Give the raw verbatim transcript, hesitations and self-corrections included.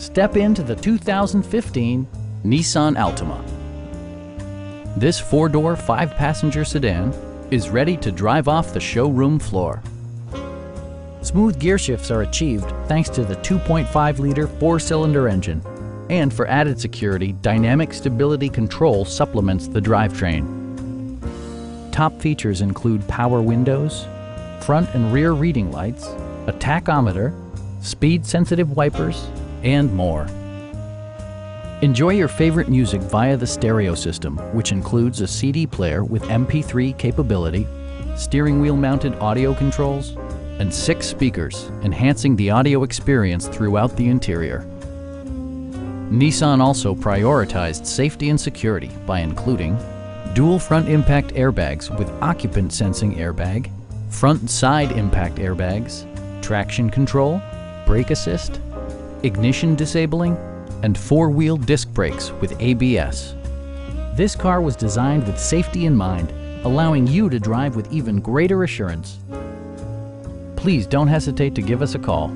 Step into the two thousand fifteen Nissan Altima. This four-door, five-passenger sedan is ready to drive off the showroom floor. Smooth gear shifts are achieved thanks to the two point five liter four-cylinder engine. And for added security, dynamic stability control supplements the drivetrain. Top features include power windows, front and rear reading lights, a tachometer, speed-sensitive wipers, and more. Enjoy your favorite music via the stereo system, which includes a C D player with M P three capability, steering wheel mounted audio controls, and six speakers, enhancing the audio experience throughout the interior. Nissan also prioritized safety and security by including dual front impact airbags with occupant sensing airbag, front and side impact airbags, traction control, brake assist, ignition disabling, and four-wheel disc brakes with A B S. This car was designed with safety in mind, allowing you to drive with even greater assurance. Please don't hesitate to give us a call.